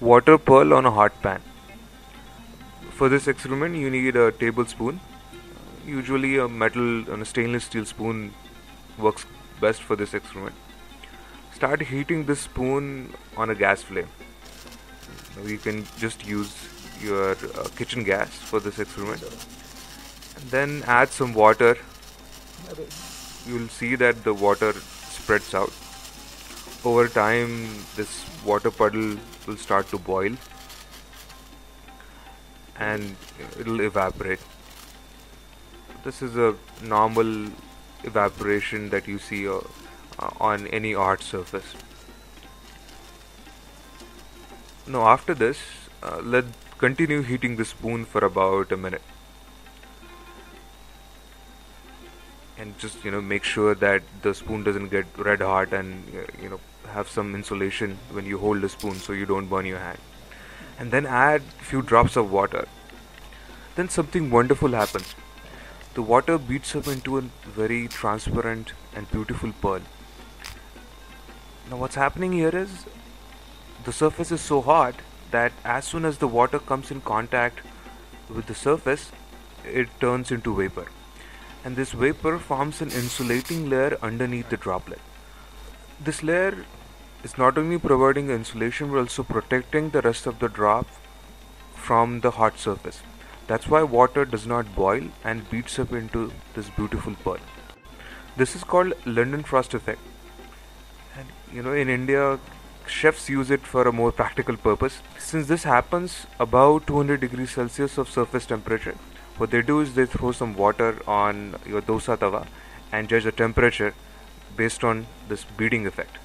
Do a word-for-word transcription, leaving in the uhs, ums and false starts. water pearl on a hot pan. For this experiment you need a tablespoon. Usually a metal on a stainless steel spoon works best for this experiment. Start heating this spoon on a gas flame. You can just use your uh, kitchen gas for this experiment. And then add some water. You will see that the water spreads out. Over time this water puddle will start to boil and it will evaporate. This is a normal evaporation that you see uh, uh, on any hard surface. Now after this, uh, let continue heating the spoon for about a minute. And just, you know, make sure that the spoon doesn't get red hot, and you know, have some insulation when you hold the spoon so you don't burn your hand. And then add few drops of water. Then something wonderful happens. The water beats up into a very transparent and beautiful pearl. Now what's happening here is, the surface is so hot that as soon as the water comes in contact with the surface, it turns into vapor. And this vapor forms an insulating layer underneath the droplet. This layer is not only providing insulation but also protecting the rest of the drop from the hot surface. That's why water does not boil and beats up into this beautiful pearl. This is called Leidenfrost effect. And you know, in India, chefs use it for a more practical purpose. Since this happens above two hundred degrees Celsius of surface temperature, what they do is they throw some water on your dosa tawa and judge the temperature based on this beading effect.